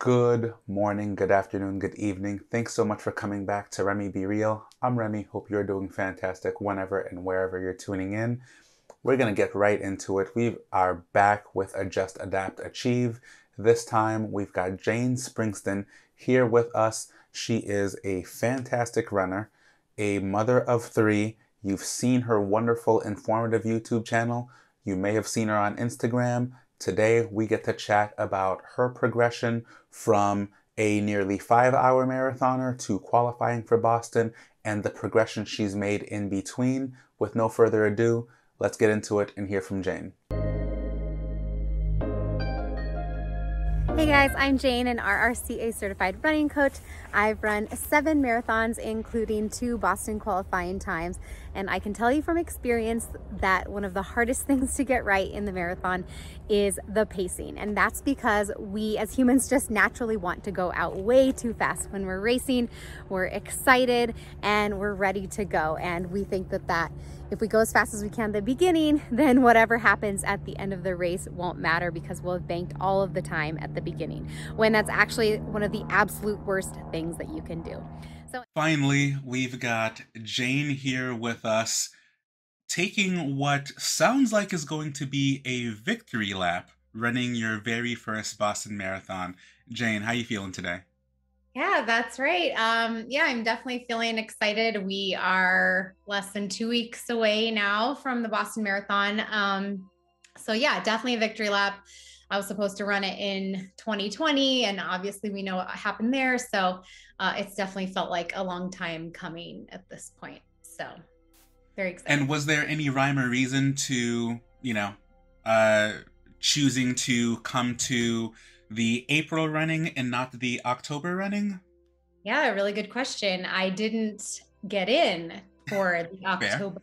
Good morning, good afternoon, good evening. Thanks so much for coming back to Remy Be Real. I'm Remy. Hope you're doing fantastic whenever and wherever you're tuning in. We're going to get right into it. We are back with Adjust, Adapt, Achieve. This time we've got Jane Springston here with us. She is a fantastic runner, a mother of three. You've seen her wonderful, informative YouTube channel. You may have seen her on Instagram. Today, we get to chat about her progression from a nearly 5-hour marathoner to qualifying for Boston and the progression she's made in between. With no further ado, let's get into it and hear from Jane. Hey guys, I'm Jane, an RRCA certified running coach. I've run 7 marathons, including 2 Boston qualifying times. And I can tell you from experience that one of the hardest things to get right in the marathon is the pacing. And that's because we as humans just naturally want to go out way too fast. When we're racing, we're excited and we're ready to go. And we think that if we go as fast as we can at the beginning, then whatever happens at the end of the race won't matter because we'll have banked all of the time at the beginning, when that's actually one of the absolute worst things that you can do. So finally, we've got Jane here with us, taking what sounds like is going to be a victory lap, running your very first Boston Marathon. Jane, how are you feeling today? Yeah, that's right. Yeah, I'm definitely feeling excited. We are less than 2 weeks away now from the Boston Marathon. So yeah, definitely a victory lap. I was supposed to run it in 2020, and obviously we know what happened there. So it's definitely felt like a long time coming at this point. So very excited. And was there any rhyme or reason to, choosing to come to the April running and not the October running? Yeah, really good question. I didn't get in for the October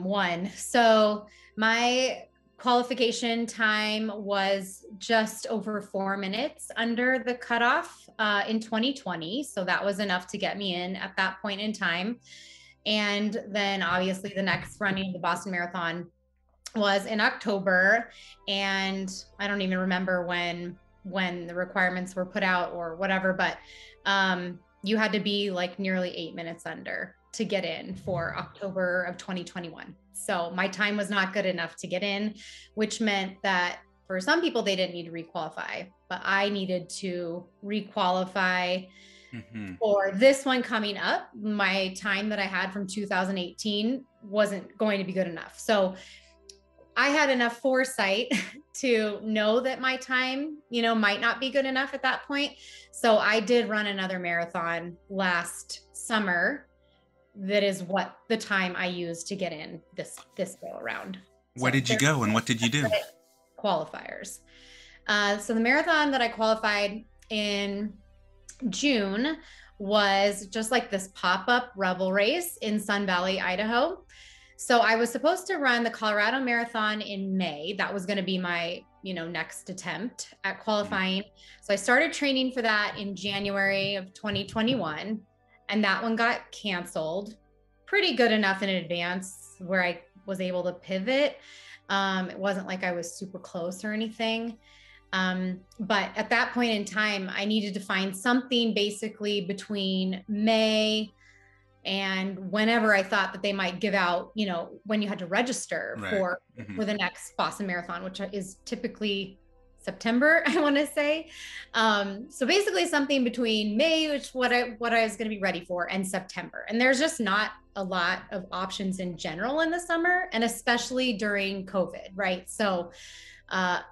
one. So my qualification time was just over 4 minutes under the cutoff in 2020. So that was enough to get me in at that point in time. And then obviously the next running of the Boston Marathon was in October, and I don't even remember when the requirements were put out or whatever, but you had to be like nearly 8 minutes under to get in for October of 2021. So my time was not good enough to get in, which meant that for some people, they didn't need to requalify, but I needed to requalify. For this one coming up, my time that I had from 2018 wasn't going to be good enough. So I had enough foresight to know that my time, might not be good enough at that point. So I did run another marathon last summer. That is what the time I used to get in this go around. Where did you go and what did you do? Qualifiers. So the marathon that I qualified in June was just like this pop-up rebel race in Sun Valley, Idaho. So I was supposed to run the Colorado Marathon in May. That was going to be my, next attempt at qualifying. So I started training for that in January of 2021, and that one got canceled pretty good enough in advance where I was able to pivot. It wasn't like I was super close or anything. But at that point in time, I needed to find something basically between May and whenever I thought that they might give out, when you had to register for, for the next Boston Marathon, which is typically September, I want to say. So basically something between May, which what I was going to be ready for, and September. And there's just not a lot of options in general in the summer, and especially during COVID, right? So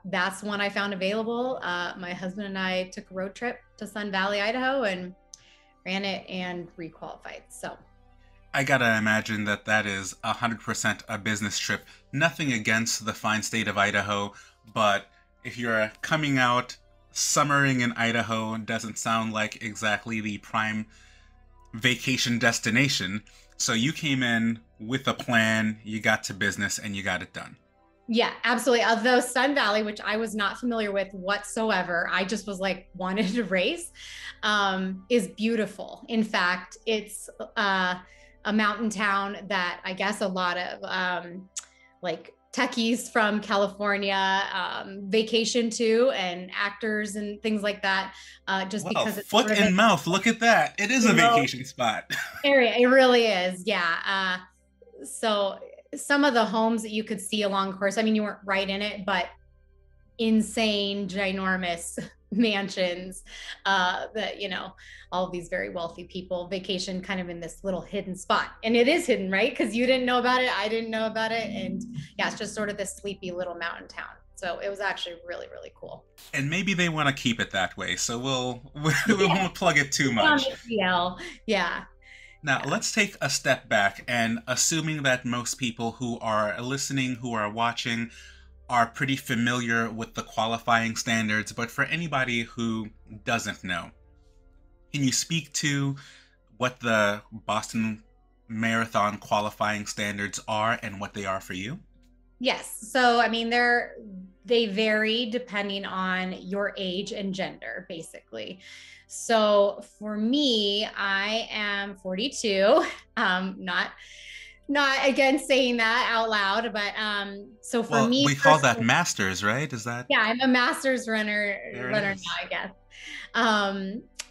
that's one I found available. My husband and I took a road trip to Sun Valley, Idaho, and ran it and requalified. So I gotta imagine that is 100% a business trip. Nothing against the fine state of Idaho, but if you're coming out, summering in Idaho doesn't sound like exactly the prime vacation destination. So you came in with a plan, you got to business, and you got it done. Yeah, absolutely. Although Sun Valley, which I was not familiar with whatsoever, I just was like wanted to race, is beautiful. In fact, it's a mountain town that I guess a lot of like techies from California, vacation too, and actors and things like that. Just because it's foot and mouth. Look at that. It is a vacation spot area. It really is. Yeah. So some of the homes that you could see along course, I mean, you weren't right in it, but insane, ginormous mansions that, you know, all these very wealthy people vacation kind of in this little hidden spot. And it is hidden, right? Because you didn't know about it. I didn't know about it. And yeah, it's just sort of this sleepy little mountain town. So it was actually really, really cool. And maybe they want to keep it that way. So we won't plug it too much. Yeah. Now, let's take a step back, and assuming that most people who are listening, who are watching, are pretty familiar with the qualifying standards, but for anybody who doesn't know, can you speak to what the Boston Marathon qualifying standards are and what they are for you? Yes. So, I mean, they vary depending on your age and gender, basically. So for me, I am 42. Not again saying that out loud, but so for me, we call that masters, right? Is that? Yeah, I'm a masters runner now, I guess.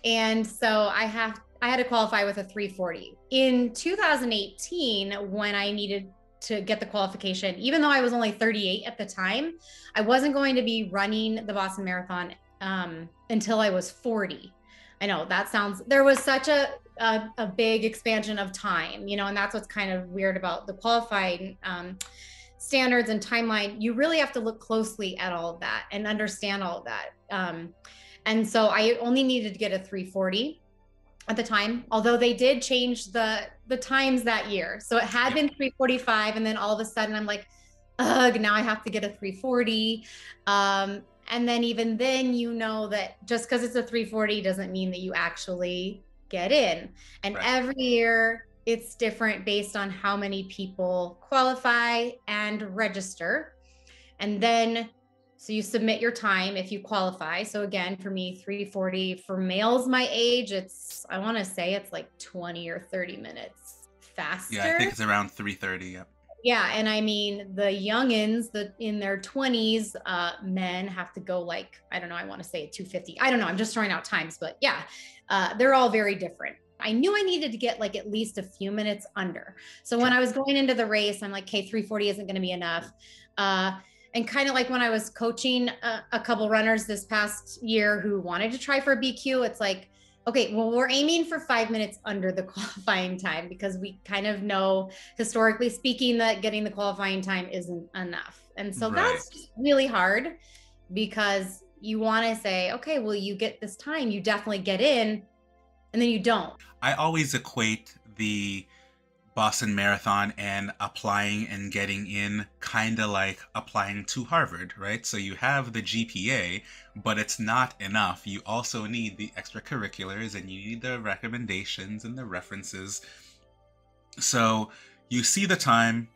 And so I had to qualify with a 340 in 2018 when I needed to get the qualification. Even though I was only 38 at the time, I wasn't going to be running the Boston Marathon until I was 40. I know that sounds, there was such a big expansion of time, you know, and that's what's kind of weird about the qualifying standards and timeline. You really have to look closely at all of that and understand all of that. And so I only needed to get a 340. At the time, although they did change the times that year. So it had been 345, and then all of a sudden I'm like, ugh, now I have to get a 340. And then even then, you know that just because it's a 340 doesn't mean that you actually get in. And every year it's different based on how many people qualify and register. And then so you submit your time if you qualify. So again, for me, 340 for males my age, it's, I want to say it's like 20 or 30 minutes faster. Yeah, I think it's around 3:30. Yep. Yeah, and I mean the youngins, in their 20s, men have to go like, I don't know, I want to say 250. I don't know. I'm just throwing out times, but yeah, they're all very different. I knew I needed to get like at least a few minutes under. So when I was going into the race, I'm like, okay, 340 isn't going to be enough. And kind of like when I was coaching a couple runners this past year who wanted to try for a BQ, it's like, okay, well, we're aiming for 5 minutes under the qualifying time because we kind of know, historically speaking, that getting the qualifying time isn't enough. And so that's just really hard because you want to say, okay, well, you get this time, you definitely get in, and then you don't. I always equate the Boston Marathon and applying and getting in kind of like applying to Harvard, right? So you have the GPA, but it's not enough. You also need the extracurriculars and you need the recommendations and the references. So you see the time,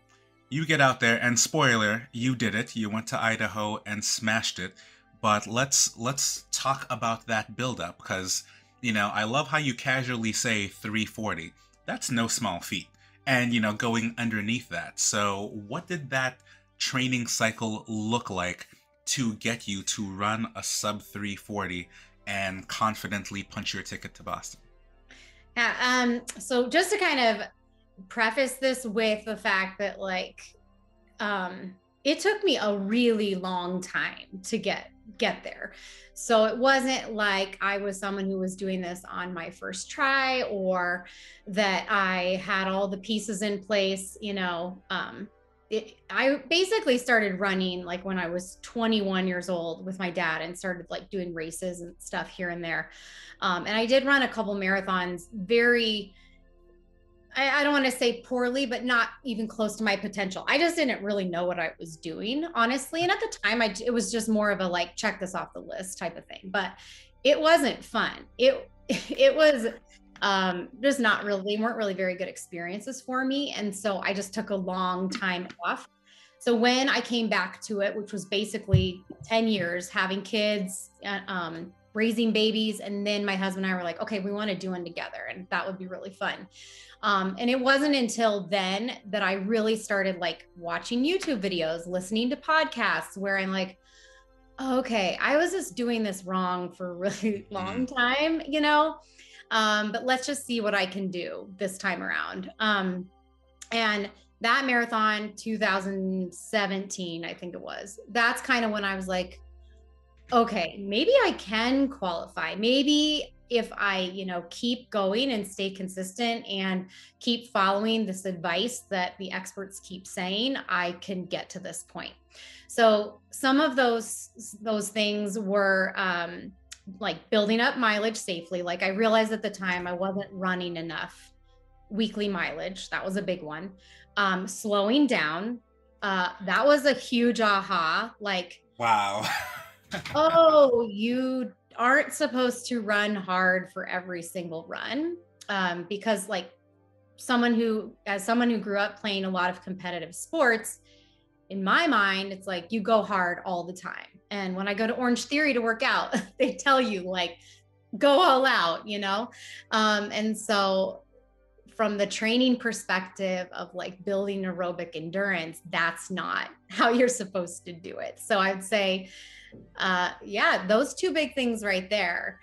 you get out there, and spoiler, you did it. You went to Idaho and smashed it. But let's talk about that buildup because, you know, I love how you casually say 340. That's no small feat. And, you know, going underneath that. So what did that training cycle look like to get you to run a sub 340 and confidently punch your ticket to Boston? Yeah. So just to kind of preface this with the fact that like, it took me a really long time to get there. So it wasn't like I was someone who was doing this on my first try or that I had all the pieces in place, you know. I basically started running like when I was 21 years old with my dad and started like doing races and stuff here and there. And I did run a couple marathons very, I don't want to say poorly, but not even close to my potential. I just didn't really know what I was doing, honestly. And at the time, it was just more of a like, check this off the list type of thing. But it wasn't fun. It was just not really, weren't really very good experiences for me. And so I just took a long time off. So when I came back to it, which was basically 10 years, having kids, raising babies. And then my husband and I were like, okay, we want to do one together. And that would be really fun. And it wasn't until then that I really started like watching YouTube videos, listening to podcasts where I'm like, oh, okay, I was just doing this wrong for a really long time, you know, but let's just see what I can do this time around. And that marathon 2017, I think it was, that's kind of when I was like, okay, maybe I can qualify. Maybe if I, you know, keep going and stay consistent and keep following this advice that the experts keep saying, I can get to this point. So some of those things were, like building up mileage safely. Like I realized at the time I wasn't running enough weekly mileage. That was a big one. Slowing down. That was a huge aha, like, wow. Oh, you aren't supposed to run hard for every single run. Because like as someone who grew up playing a lot of competitive sports, in my mind, it's like you go hard all the time. And when I go to Orange Theory to work out, they tell you like, go all out, you know? And so from the training perspective of like building aerobic endurance, that's not how you're supposed to do it. So I'd say, yeah, those two big things right there.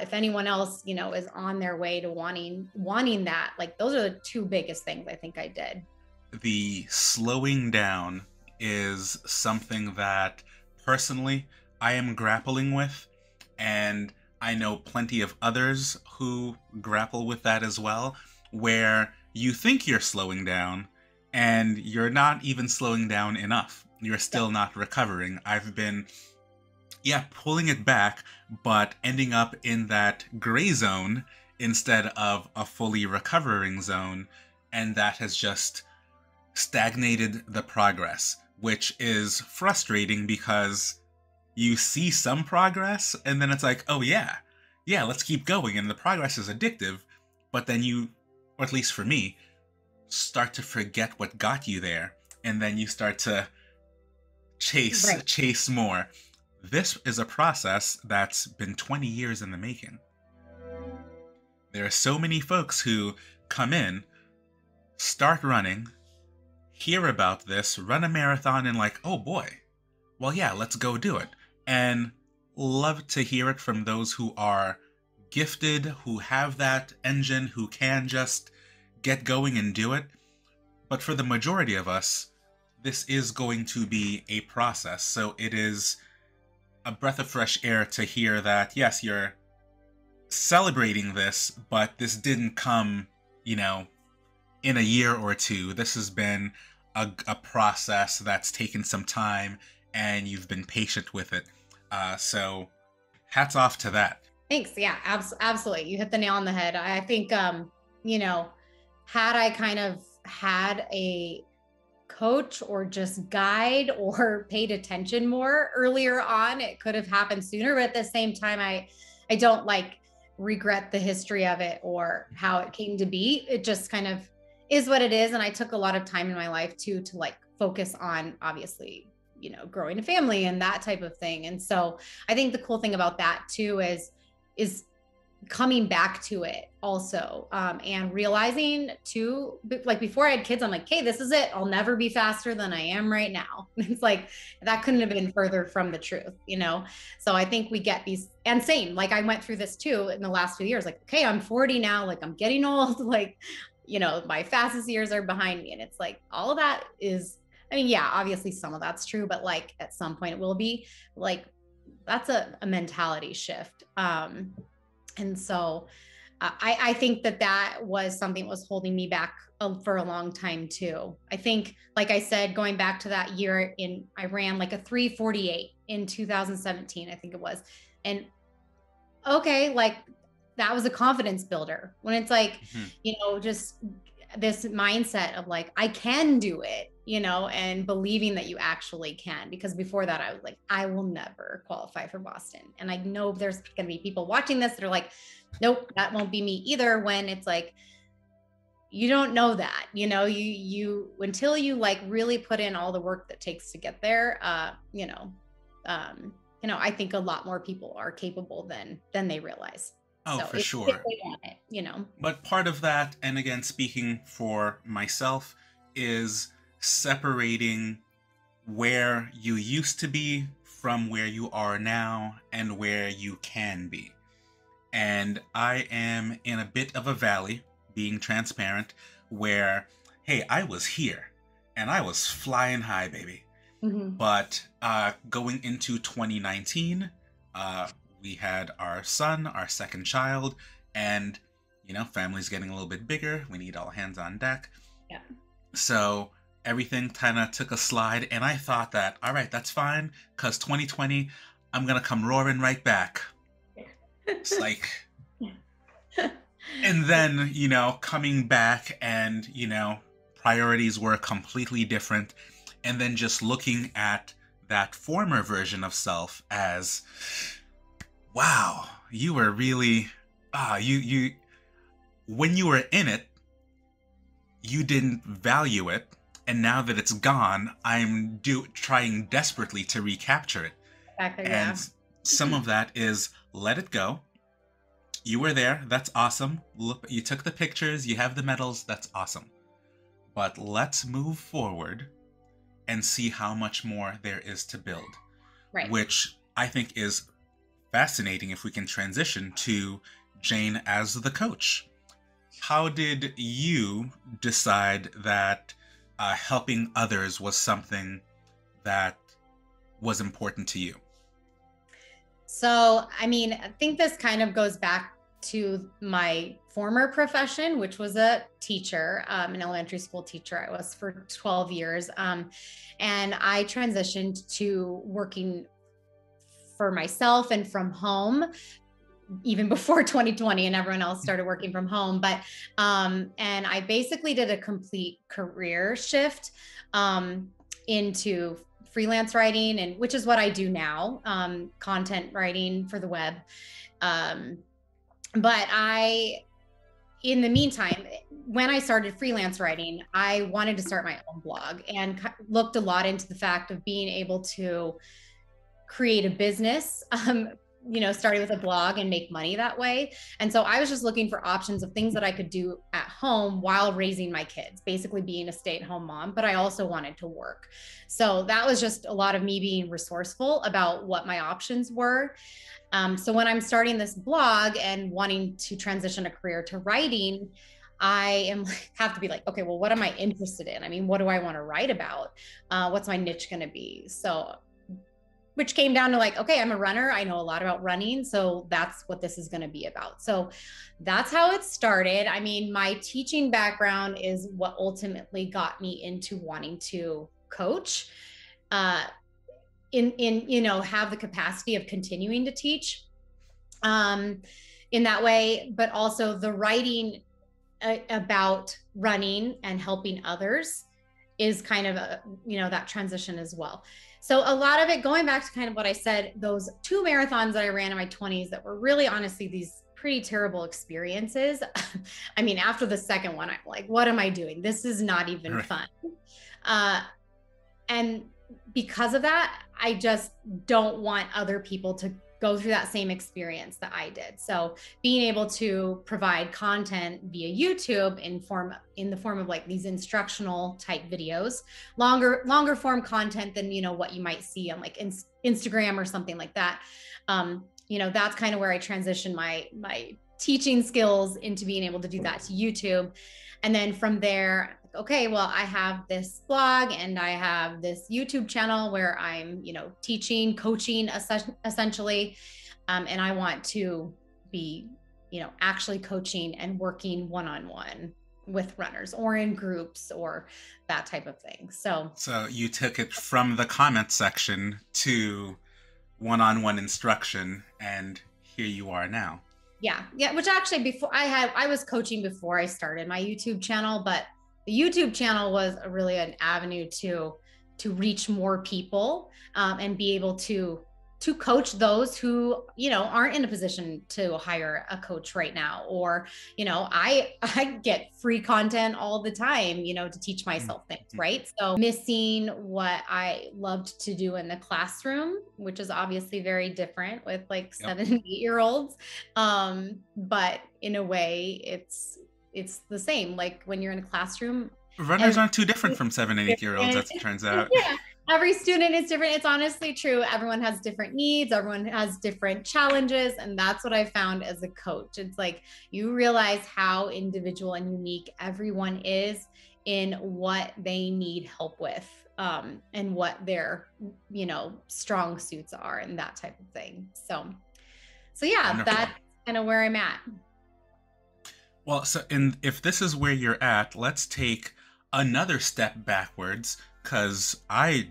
If anyone else, you know, is on their way to wanting that, like those are the two biggest things I think I did. The slowing down is something that personally I am grappling with, and I know plenty of others who grapple with that as well, where you think you're slowing down and you're not even slowing down enough. You're still not recovering. I've been, yeah, pulling it back, but ending up in that gray zone instead of a fully recovering zone. And that has just stagnated the progress, which is frustrating because you see some progress and then it's like, oh yeah, let's keep going. And the progress is addictive, but then you, or at least for me, start to forget what got you there. And then you start to chase, right, chase more. This is a process that's been 20 years in the making. There are so many folks who come in, start running, hear about this, run a marathon, and like, oh boy, well, yeah, let's go do it. And love to hear it from those who are gifted, who have that engine, who can just get going and do it. But for the majority of us, this is going to be a process. So it is a breath of fresh air to hear that, yes, you're celebrating this, but this didn't come, you know, in a year or two. This has been a process that's taken some time and you've been patient with it. So hats off to that. Thanks. Yeah, absolutely. You hit the nail on the head. I think, you know, had I kind of had a coach or just guide or paid attention more earlier on, it could have happened sooner. But at the same time, I don't like regret the history of it or how it came to be. It just kind of is what it is. And I took a lot of time in my life too, to like focus on, obviously, you know, growing a family and that type of thing. And so I think the cool thing about that too is coming back to it also, and realizing too, like before I had kids, I'm like, hey, this is it. I'll never be faster than I am right now. It's like, that couldn't have been further from the truth, you know? So I think we get these, and same, like I went through this too in the last few years, like, okay, I'm 40 now, like I'm getting old, like, you know, my fastest years are behind me. And it's like, all of that is, I mean, yeah, obviously some of that's true, but like at some point it will be like, that's a mentality shift. And so I think that was something that was holding me back for a long time too. I think, like I said, going back to that year in, I ran like a 3:48 in 2017, I think it was. And okay, like that was a confidence builder when it's like, you know, just this mindset of like, I can do it, you know, and believing that you actually can, because before that I was like, I will never qualify for Boston. And I know there's going to be people watching this that are like, nope, that won't be me either. When it's like, you don't know that, you know, you, until you like really put in all the work that takes to get there, you know, you know, I think a lot more people are capable than they realize. Oh, so for sure. If they want it, you know. But part of that, and again, speaking for myself, is separating where you used to be from where you are now and where you can be. And I am in a bit of a valley, being transparent, where, hey, I was here and I was flying high, baby. Mm-hmm. But going into 2019, we had our son, our second child, and, you know, family's getting a little bit bigger. We need all hands on deck. Yeah. So everything kind of took a slide, and I thought that, all right, that's fine, because 2020, I'm going to come roaring right back. Yeah. It's like, yeah. And then, you know, coming back and, you know, priorities were completely different. And then just looking at that former version of self as, wow, you were really, when you were in it, you didn't value it. And now that it's gone, I'm trying desperately to recapture it. Exactly, and yeah. Some of that is let it go. You were there. That's awesome. Look, you took the pictures. You have the medals. That's awesome. But let's move forward and see how much more there is to build, right. Which I think is fascinating if we can transition to Jane as the coach. How did you decide that helping others was something that was important to you? So, I mean, I think this kind of goes back to my former profession, which was a teacher, an elementary school teacher. I was for 12 years. And I transitioned to working for myself and from home, even before 2020 and everyone else started working from home. But, and I basically did a complete career shift, into freelance writing, and which is what I do now, content writing for the web. But in the meantime, when I started freelance writing, I wanted to start my own blog and looked a lot into the fact of being able to create a business, you know, starting with a blog and make money that way. And so I was just looking for options of things that I could do at home while raising my kids, basically being a stay-at-home mom, but I also wanted to work. So that was just a lot of me being resourceful about what my options were. So when I'm starting this blog and wanting to transition a career to writing, I have to be like, okay, well, what am I interested in? I mean, what do I want to write about? What's my niche going to be? So, which came down to like, okay, I'm a runner. I know a lot about running. So that's what this is going to be about. So that's how it started. I mean, my teaching background is what ultimately got me into wanting to coach, you know, have the capacity of continuing to teach, in that way, but also the writing about running and helping others is kind of a, you know, that transition as well. So a lot of it, going back to kind of what I said, those two marathons that I ran in my 20s that were really honestly these pretty terrible experiences. I mean, after the second one, I'm like, what am I doing? This is not even fun. And because of that, I just don't want other people to go through that same experience that I did. So being able to provide content via YouTube in the form of like these instructional type videos, longer form content than, you know, what you might see on like Instagram or something like that. You know, that's kind of where I transitioned my teaching skills into being able to do that to YouTube. And then from there, okay, well, I have this blog and I have this YouTube channel where I'm, you know, teaching, coaching essentially. And I want to be, you know, actually coaching and working one-on-one with runners or in groups or that type of thing. So you took it from the comment section to one-on-one instruction, and here you are now. Yeah. Which actually I was coaching before I started my YouTube channel, but the YouTube channel was really an avenue to reach more people, and be able to to coach those who, you know, aren't in a position to hire a coach right now. Or, you know, I get free content all the time, you know, to teach myself things, right? So missing what I loved to do in the classroom, which is obviously very different with like 7 and 8 year olds. But in a way it's the same. Like when you're in a classroom, runners aren't too different from 7 and 8 year olds, as it turns out. Yeah. Every student is different. It's honestly true. Everyone has different needs. Everyone has different challenges. And that's what I found as a coach. It's like, you realize how individual and unique everyone is in what they need help with, and what their, you know, strong suits are and that type of thing. So yeah, wonderful. That's kind of where I'm at. Well, so, and if this is where you're at, let's take another step backwards. Because I,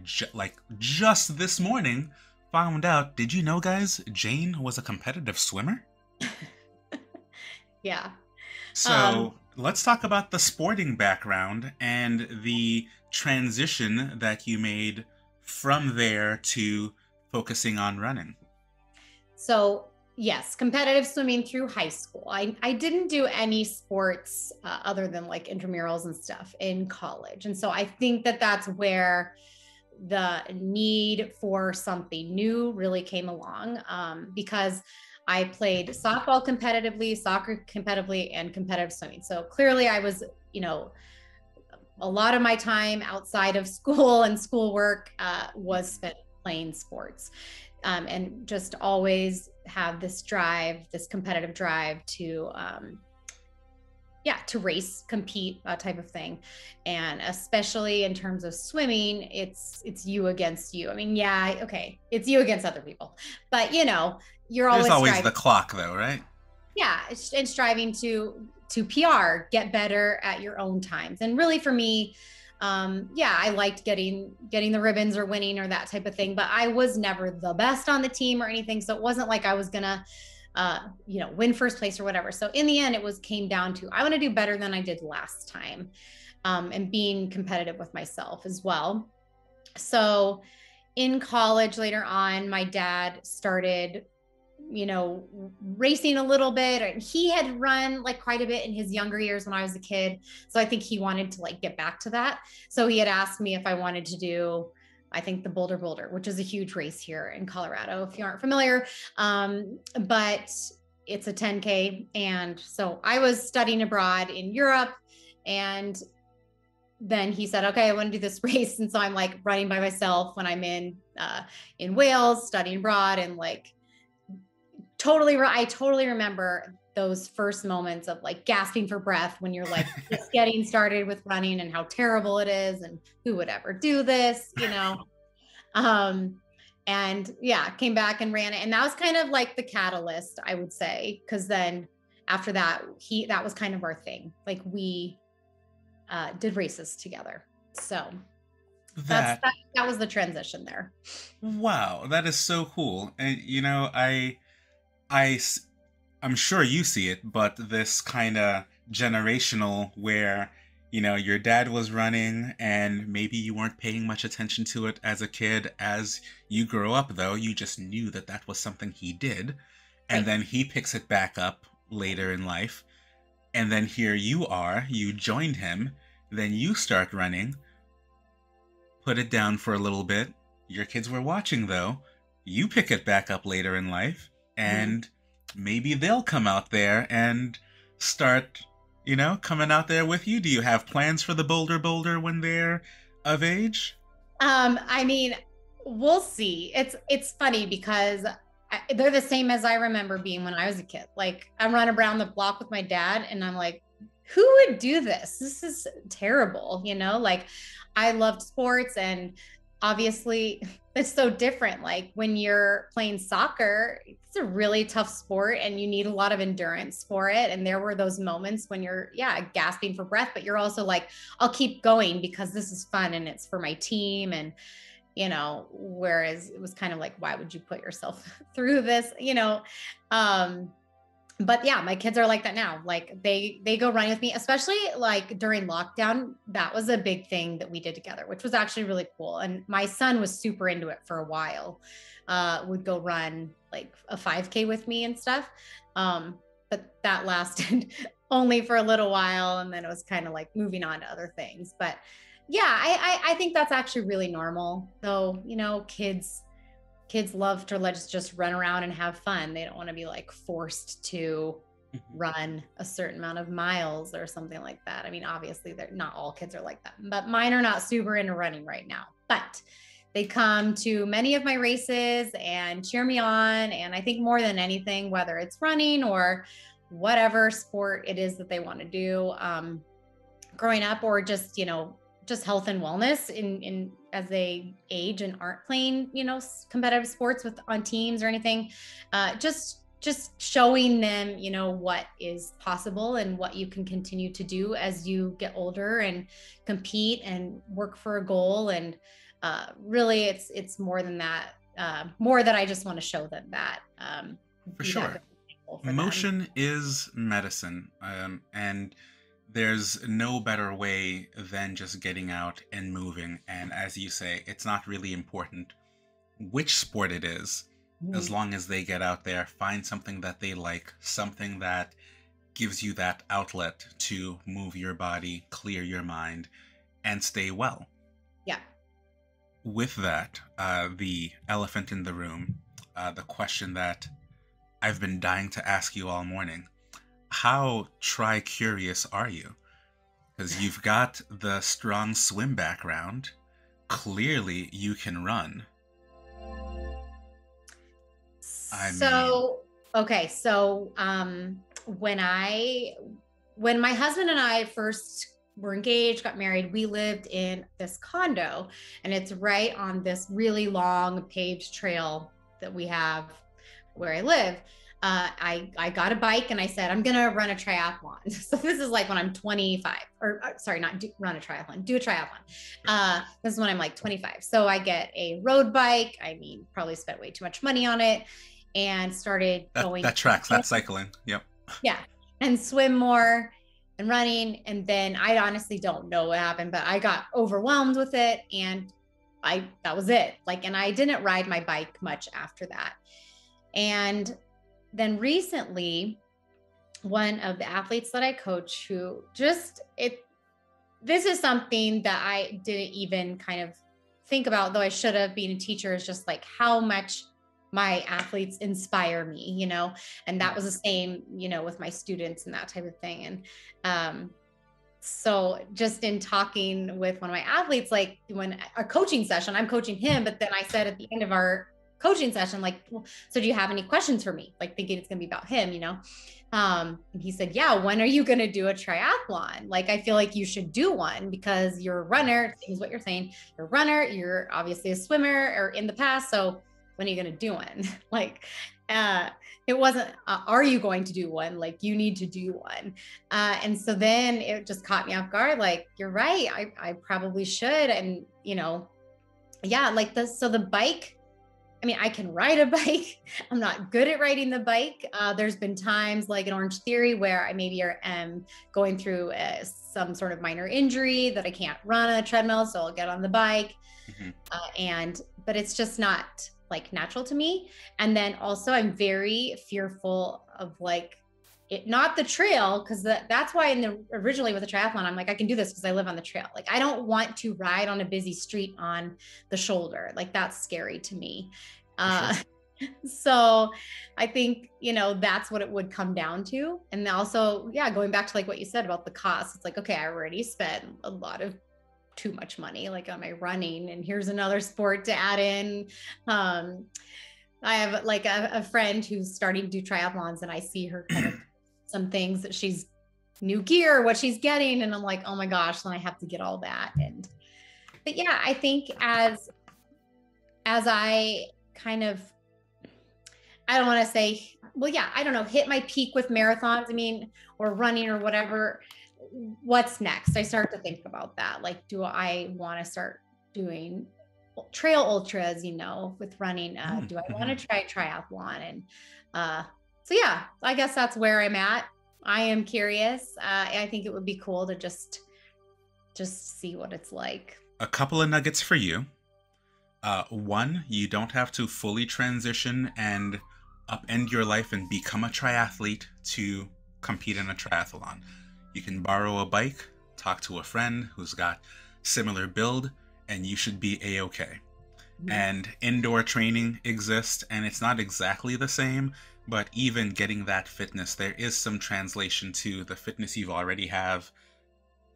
just this morning, found out, did you know, guys, Jane was a competitive swimmer? Yeah. So let's talk about the sporting background and the transition that you made from there to focusing on running. So, yes, competitive swimming through high school. I didn't do any sports other than like intramurals and stuff in college. And so I think that that's where the need for something new really came along, because I played softball competitively, soccer competitively, and competitive swimming. So clearly I was, you know, a lot of my time outside of school and schoolwork was spent playing sports. And just always have this drive, this competitive drive to race, compete, that type of thing. And especially in terms of swimming, it's you against you. I mean, yeah, okay, it's you against other people, but you know, you're always striving. The clock though, right? Yeah, and striving to PR, get better at your own times. And really for me, I liked getting the ribbons or winning or that type of thing, but I was never the best on the team or anything. So it wasn't like I was gonna, win first place or whatever. So in the end, it came down to, I want to do better than I did last time, and being competitive with myself as well. So in college later on, my dad started, you know, racing a little bit, and he had run like quite a bit in his younger years when I was a kid. So I think he wanted to like get back to that. So he had asked me if I wanted to do, I think, the Boulder Boulder, which is a huge race here in Colorado, if you aren't familiar, but it's a 10K. And so I was studying abroad in Europe, and then he said, okay, I want to do this race. And so I'm like running by myself when I'm in Wales, studying abroad, and like, I totally remember those first moments of like gasping for breath when you're like just getting started with running and how terrible it is and who would ever do this, you know? And yeah, came back and ran it. And that was kind of like the catalyst, I would say. 'Cause then after that, that was kind of our thing. Like we did races together. So that was the transition there. Wow. That is so cool. And you know, I'm sure you see it, but this kind of generational where, you know, your dad was running and maybe you weren't paying much attention to it as a kid. As you grow up, though, you just knew that that was something he did. And then he picks it back up later in life. And then here you are, you joined him, then you start running, put it down for a little bit. Your kids were watching, though. You pick it back up later in life. And maybe they'll come out there and start, you know, coming out there with you. Do you have plans for the Boulder Boulder when they're of age? I mean, we'll see. It's funny because they're the same as I remember being when I was a kid. Like, I'm running around the block with my dad and I'm like, who would do this? This is terrible, you know? Like, I loved sports, and obviously it's so different. Like when you're playing soccer, it's a really tough sport and you need a lot of endurance for it. And there were those moments when you're gasping for breath, but you're also like, I'll keep going because this is fun and it's for my team. And, you know, whereas it was kind of like, why would you put yourself through this? You know, But yeah, my kids are like that now. Like they go running with me, especially like during lockdown. That was a big thing that we did together, which was actually really cool. And my son was super into it for a while, would go run like a 5K with me and stuff. But that lasted only for a little while. And then it was kind of like moving on to other things. But yeah, I think that's actually really normal though. You know, kids love to just run around and have fun. They don't want to be like forced to run a certain amount of miles or something like that. I mean, obviously they're not all kids are like that, but mine are not super into running right now, but they come to many of my races and cheer me on. And I think more than anything, whether it's running or whatever sport it is that they want to do, growing up, or just, you know, just health and wellness in as they age and aren't playing, you know, competitive sports on teams or anything, just showing them, you know, what is possible and what you can continue to do as you get older and compete and work for a goal. And really it's more than that, more that I just want to show them that. For sure. Motion is medicine. And there's no better way than just getting out and moving. And as you say, it's not really important which sport it is, as long as they get out there, find something that they like, something that gives you that outlet to move your body, clear your mind, and stay well. Yeah. With that, the elephant in the room, the question that I've been dying to ask you all morning. How tri-curious are you? Because you've got the strong swim background. Clearly, you can run. When my husband and I first were engaged, got married, we lived in this condo, and it's right on this really long paved trail that we have where I live. I got a bike and I said, I'm going to run a triathlon. So this is like when I'm 25 do a triathlon. This is when I'm like 25. So I get a road bike. I mean, probably spent way too much money on it and started going. That tracks, that's cycling. Yep. Yeah. And swim more and running. And then I honestly don't know what happened, but I got overwhelmed with it. And that was it. Like, and I didn't ride my bike much after that. And then recently, one of the athletes that I coach this is something that I didn't even kind of think about, though I should have, been a teacher, is just like how much my athletes inspire me, you know, and that was the same, you know, with my students and that type of thing. And so just in talking with one of my athletes, like when a coaching session, I'm coaching him, but then I said at the end of our coaching session, like, well, so do you have any questions for me? Like thinking it's going to be about him, you know? And he said, yeah, when are you going to do a triathlon? Like, I feel like you should do one because you're a runner, is what you're saying. You're a runner. You're obviously a swimmer or in the past. So when are you going to do one? Like, it wasn't, are you going to do one? Like you need to do one. And so then it just caught me off guard. Like, you're right. I probably should. And you know, yeah, like this. So the bike, I mean, I can ride a bike. I'm not good at riding the bike. There's been times like in Orange Theory where I maybe am going through some sort of minor injury that I can't run on a treadmill. So I'll get on the bike. But it's just not like natural to me. And then also I'm very fearful of like it, not the trail. Cause that's why originally with a triathlon, I'm like, I can do this cause I live on the trail. Like I don't want to ride on a busy street on the shoulder. Like that's scary to me. So I think, you know, that's what it would come down to. And also, yeah, going back to like what you said about the cost, it's like, okay, I already spent too much money, like on my running, and here's another sport to add in. I have like a friend who's starting to do triathlons, and I see her kind of some things that she's new gear, what she's getting. And I'm like, oh my gosh, then I have to get all that. But yeah, I think as I kind of, I don't want to say, well, yeah, I don't know, hit my peak with marathons, I mean, or running or whatever, what's next? I start to think about that. Like, do I want to start doing trail ultras, you know, with running? Do I want to try triathlon? And So yeah, I guess that's where I'm at. I am curious. I think it would be cool to just see what it's like. A couple of nuggets for you. One, you don't have to fully transition and upend your life and become a triathlete to compete in a triathlon. You can borrow a bike, talk to a friend who's got similar build, and you should be a-okay. Yeah. And indoor training exists, and it's not exactly the same, but even getting that fitness, there is some translation to the fitness you already have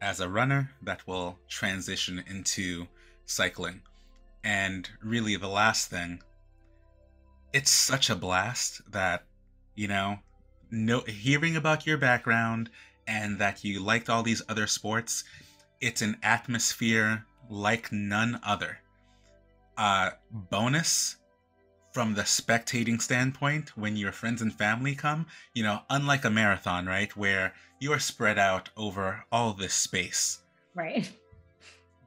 as a runner that will transition into cycling. And really the last thing, it's such a blast that, you know, hearing about your background and that you liked all these other sports, it's an atmosphere like none other. Bonus, from the spectating standpoint, when your friends and family come, you know, unlike a marathon, right, where you are spread out over all this space. Right.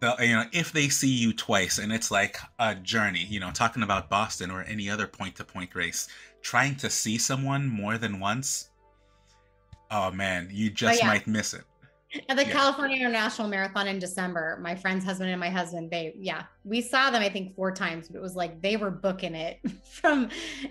You know, if they see you twice and it's like a journey, you know, talking about Boston or any other point-to-point race, trying to see someone more than once, oh man, you just might miss it. At the California International Marathon in December, my friend's husband and my husband, we saw them, I think, 4 times, but it was like they were booking it from,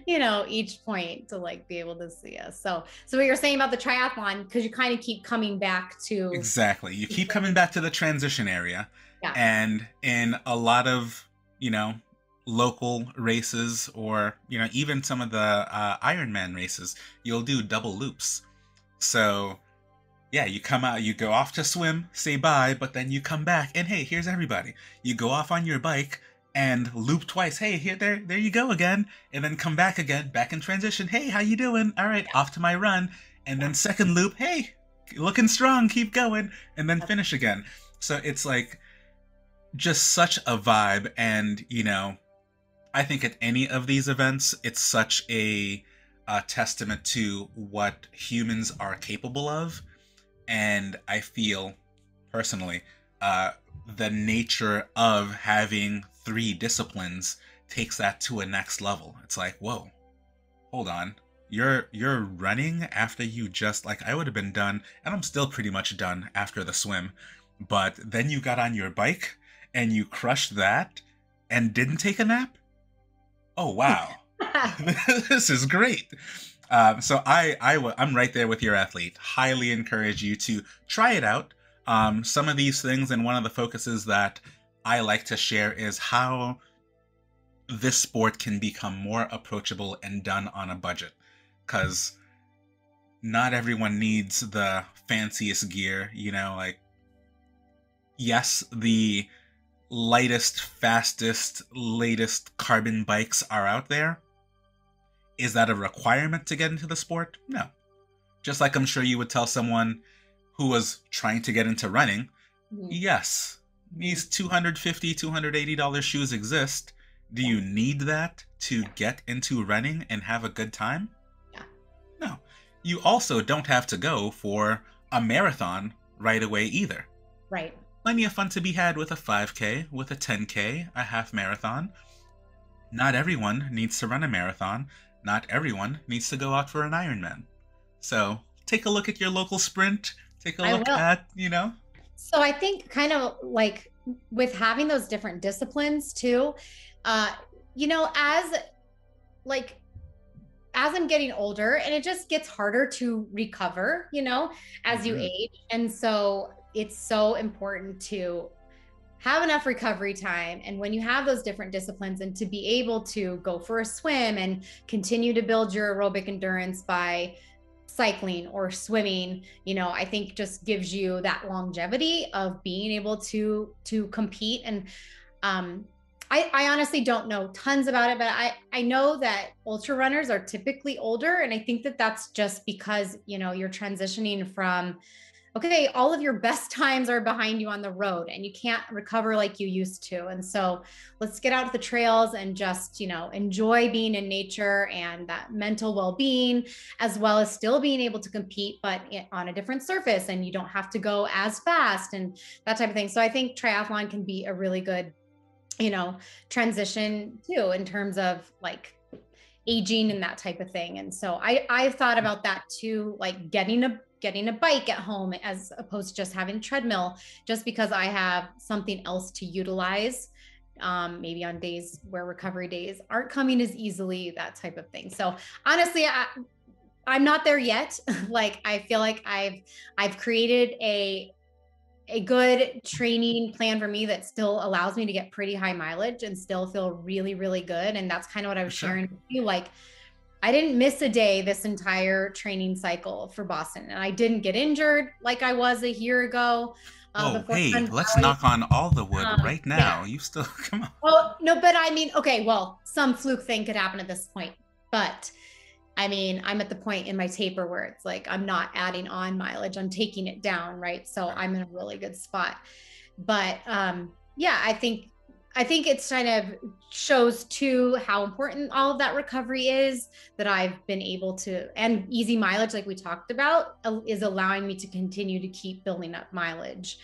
you know, each point to like be able to see us. So what you're saying about the triathlon, because you kind of keep coming back to. Exactly. You keep coming back to the transition area. Yeah. And in a lot of, you know, local races or, you know, even some of the Ironman races, you'll do double loops. So, yeah, you come out, you go off to swim, say bye, but then you come back and hey, here's everybody. You go off on your bike and loop twice. Hey, here, there you go again. And then come back again, back in transition. Hey, how you doing? All right, off to my run. And then second loop, hey, looking strong, keep going. And then finish again. So it's like, just such a vibe. And, you know, I think at any of these events, it's such a testament to what humans are capable of. And I feel personally, the nature of having 3 disciplines takes that to a next level. It's like, whoa, hold on. You're running after you just, like, I would have been done, and I'm still pretty much done after the swim, but then you got on your bike and you crushed that and didn't take a nap? Oh, wow. This is great. So I'm right there with your athlete. Highly encourage you to try it out. Some of these things, and one of the focuses that I like to share is how this sport can become more approachable and done on a budget. Because not everyone needs the fanciest gear, you know, like, yes, the lightest, fastest, latest carbon bikes are out there. Is that a requirement to get into the sport? No. Just like I'm sure you would tell someone who was trying to get into running, yes, these $250, $280 shoes exist. Do you need that to get into running and have a good time? Yeah. No. You also don't have to go for a marathon right away either. Right. Plenty of fun to be had with a 5K, with a 10K, a half marathon. Not everyone needs to run a marathon. Not everyone needs to go out for an Ironman. So take a look at your local sprint. Take a look at, you know. So I think kind of like with having those different disciplines too, you know, as I'm getting older, and it just gets harder to recover, you know, as you age. And so it's so important to have enough recovery time. And when you have those different disciplines and to be able to go for a swim and continue to build your aerobic endurance by cycling or swimming, you know, I think just gives you that longevity of being able to compete. And I honestly don't know tons about it, but I know that ultra runners are typically older. And I think that that's just because, you know, you're transitioning from, okay, all of your best times are behind you on the road and you can't recover like you used to. And so let's get out to the trails and just, you know, enjoy being in nature and that mental well-being, as well as still being able to compete, but on a different surface, and you don't have to go as fast and that type of thing. So I think triathlon can be a really good, you know, transition too, in terms of like, aging and that type of thing. And so I thought about that too, like getting a bike at home as opposed to just having a treadmill, just because I have something else to utilize, maybe on days where recovery days aren't coming as easily, that type of thing. So honestly, I'm not there yet. Like, I feel like I've created a good training plan for me that still allows me to get pretty high mileage and still feel really, really good. And that's kind of what I was sharing with you. Like, I didn't miss a day this entire training cycle for Boston, and I didn't get injured like I was a year ago. Let's knock on all the wood right now. Yeah. You still, come on. Well, no, but I mean, okay, well, some fluke thing could happen at this point, but I mean, I'm at the point in my taper where it's like, I'm not adding on mileage, I'm taking it down, right? So I'm in a really good spot. But yeah, I think it's kind of shows too how important all of that recovery is, that I've been able to, and easy mileage, like we talked about, is allowing me to continue to keep building up mileage.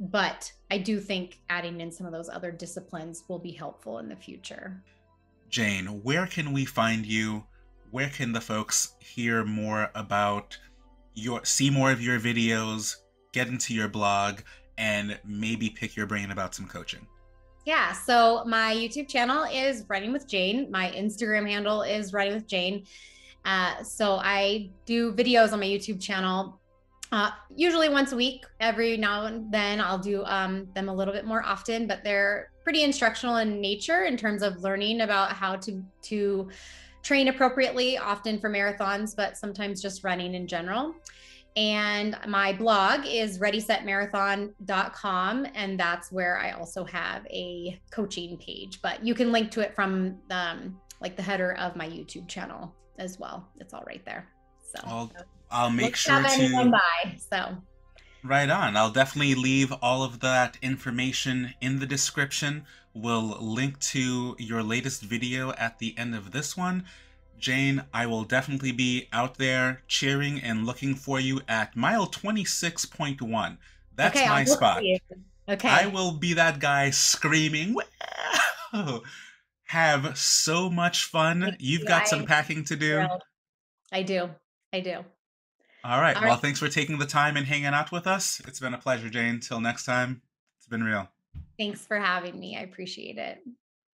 But I do think adding in some of those other disciplines will be helpful in the future. Jane, where can we find you? Where can the folks hear more about see more of your videos, get into your blog, and maybe pick your brain about some coaching? Yeah, so my YouTube channel is Running With Jane. My Instagram handle is Running With Jane. So I do videos on my YouTube channel, usually once a week. Every now and then I'll do them a little bit more often, but they're pretty instructional in nature in terms of learning about how to train appropriately, often for marathons, but sometimes just running in general. And my blog is readysetmarathon.com, and that's where I also have a coaching page, but you can link to it from like the header of my YouTube channel as well. It's all right there. So I'll make sure to by, so right on. I'll definitely leave all of that information in the description. We'll link to your latest video at the end of this one. Jane, I will definitely be out there cheering and looking for you at mile 26.1. That's okay, my spot. Okay. I will be that guy screaming, wow! Have so much fun. You've got some packing to do. I do. All right. Well, thanks for taking the time and hanging out with us. It's been a pleasure, Jane. Till next time, it's been real. Thanks for having me. I appreciate it.